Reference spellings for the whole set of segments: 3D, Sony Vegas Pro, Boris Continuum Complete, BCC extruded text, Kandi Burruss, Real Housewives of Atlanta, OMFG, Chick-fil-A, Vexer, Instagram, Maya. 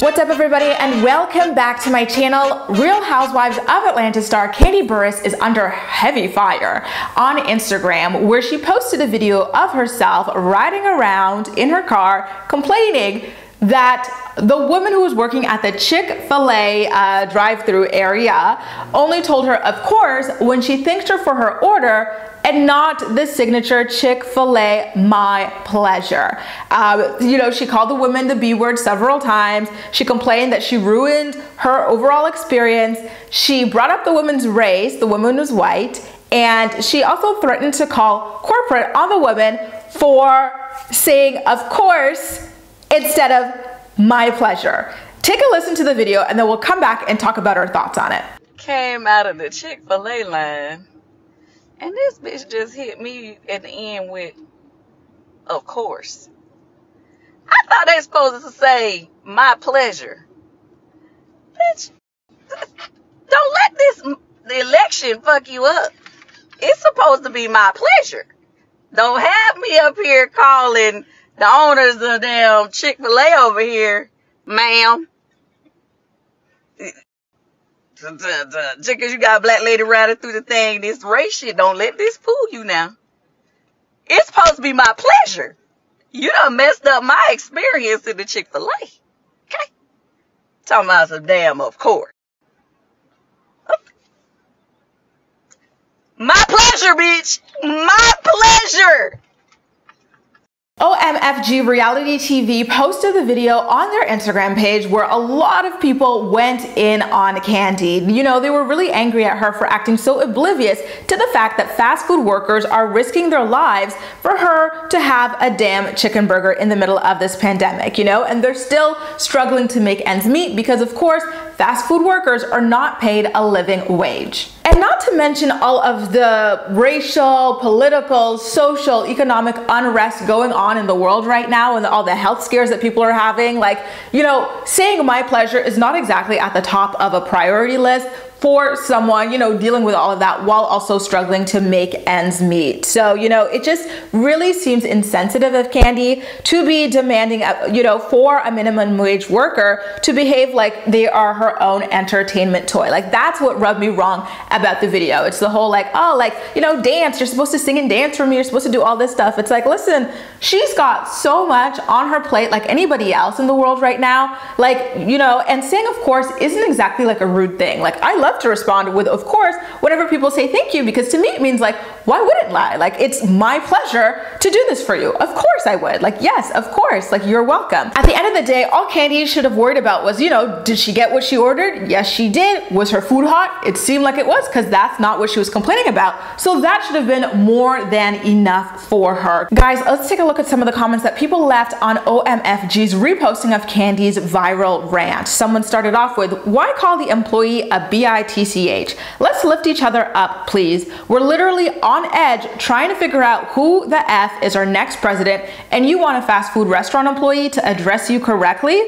What's up, everybody, and welcome back to my channel. Real Housewives of Atlanta star Kandi Burruss is under heavy fire on Instagram, where she posted a video of herself riding around in her car complaining that the woman who was working at the Chick-fil-A drive-through area only told her, of course, when she thanked her for her order, and not the signature Chick-fil-A, my pleasure. She called the woman the B word several times. She complained that she ruined her overall experience. She brought up the woman's race. The woman was white. And she also threatened to call corporate on the woman for saying, of course, instead of my pleasure. Take a listen to the video, and then we'll come back and talk about our thoughts on it. Came out of the Chick-fil-A line. And this bitch just hit me at the end with, of course. I thought they were supposed to say, my pleasure. Bitch, don't let the election fuck you up. It's supposed to be my pleasure. Don't have me up here calling the owners of damn Chick-fil-A over here, ma'am. Just because you got a black lady riding through the thing, this race shit, don't let this fool you now. It's supposed to be my pleasure. You done messed up my experience in the Chick-fil-A. Okay? Talking about some damn, of course. My pleasure, bitch. My pleasure. OMFG Reality TV posted the video on their Instagram page where a lot of people went in on Kandi. You know, they were really angry at her for acting so oblivious to the fact that fast food workers are risking their lives for her to have a damn chicken burger in the middle of this pandemic, you know, and they're still struggling to make ends meet because, of course, fast food workers are not paid a living wage. And not to mention all of the racial, political, social, economic unrest going on in the world right now and all the health scares that people are having. Like, you know, saying my pleasure is not exactly at the top of a priority list for someone, you know, dealing with all of that while also struggling to make ends meet. So, you know, it just really seems insensitive of Kandi to be demanding, you know, for a minimum wage worker to behave like they are her own entertainment toy. Like, that's what rubbed me wrong about the video. It's the whole like, oh, like, you know, dance, you're supposed to sing and dance for me, you're supposed to do all this stuff. It's like, listen, she's got so much on her plate like anybody else in the world right now. Like, you know, and saying of course isn't exactly like a rude thing. Like, I love to respond with of course whenever people say thank you, because to me it means like, why wouldn't I? Like, it's my pleasure to do this for you. Of course I would. Like, yes, of course. Like, you're welcome. At the end of the day, all Kandi should have worried about was, you know, did she get what she ordered? Yes, she did. Was her food hot? It seemed like it was, because that's not what she was complaining about. So that should have been more than enough for her. Guys, let's take a look at some of the comments that people left on OMFG's reposting of Kandi's viral rant. Someone started off with, why call the employee a bitch? Let's lift each other up, please. We're literally on edge trying to figure out who the F is our next president, and you want a fast food restaurant employee to address you correctly?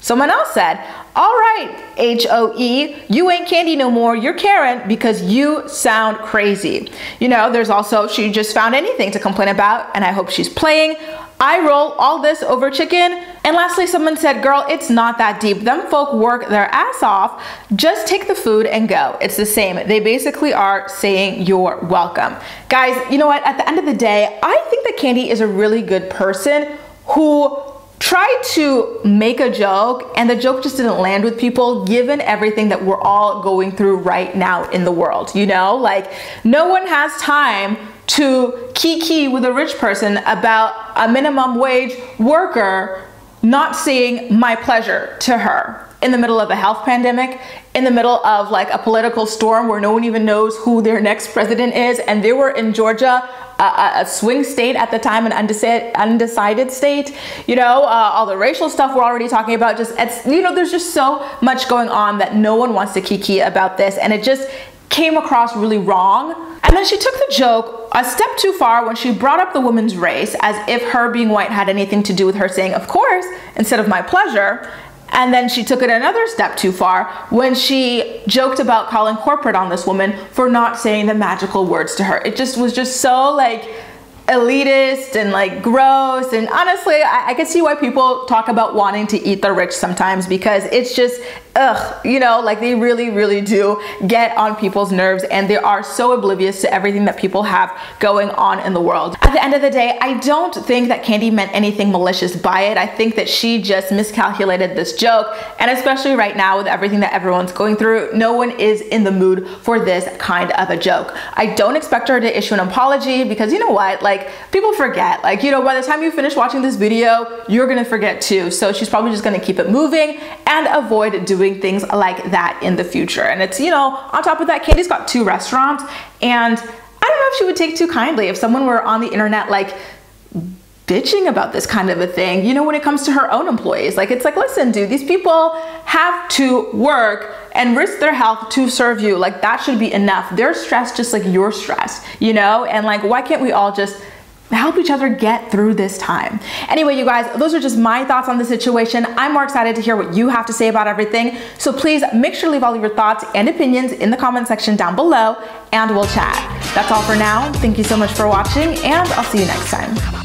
Someone else said, all right, HOE, you ain't Kandi no more, you're Karen, because you sound crazy. You know, there's also, she just found anything to complain about, and I hope she's playing. I roll all this over chicken. And lastly, someone said, girl, it's not that deep. Them folk work their ass off. Just take the food and go. It's the same. They basically are saying you're welcome. Guys, you know what? At the end of the day, I think that Kandi is a really good person who tried to make a joke, and the joke just didn't land with people given everything that we're all going through right now in the world. You know, like, no one has time to kiki with a rich person about a minimum wage worker not saying my pleasure to her in the middle of a health pandemic, in the middle of like a political storm where no one even knows who their next president is, and they were in Georgia, a swing state at the time, an undecided state. You know, all the racial stuff we're already talking about. Just, it's, you know, there's just so much going on that no one wants to kiki about this, and it just came across really wrong. And then she took the joke a step too far when she brought up the woman's race, as if her being white had anything to do with her saying, of course, instead of my pleasure. And then she took it another step too far when she joked about calling corporate on this woman for not saying the magical words to her. It just was just so like, elitist and like gross, and honestly I can see why people talk about wanting to eat the rich sometimes, because it's just you know, like they really do get on people's nerves, and they are so oblivious to everything that people have going on in the world. At the end of the day, I don't think that Kandi meant anything malicious by it. I think that she just miscalculated this joke, and especially right now with everything that everyone's going through, no one is in the mood for this kind of a joke. I don't expect her to issue an apology, because you know what, like people forget, like, you know, by the time you finish watching this video, you're gonna forget too. So she's probably just gonna keep it moving and avoid doing things like that in the future. And it's, you know, on top of that, Kandi's got 2 restaurants, and I don't know if she would take too kindly if someone were on the internet like bitching about this kind of a thing, you know, when it comes to her own employees. Like, it's like, listen, dude, these people have to work and risk their health to serve you. Like, that should be enough. They're stressed just like you're stressed, you know? And like, why can't we all just help each other get through this time? Anyway, you guys, those are just my thoughts on the situation. I'm more excited to hear what you have to say about everything. So please make sure to leave all of your thoughts and opinions in the comment section down below, and we'll chat. That's all for now. Thank you so much for watching, and I'll see you next time.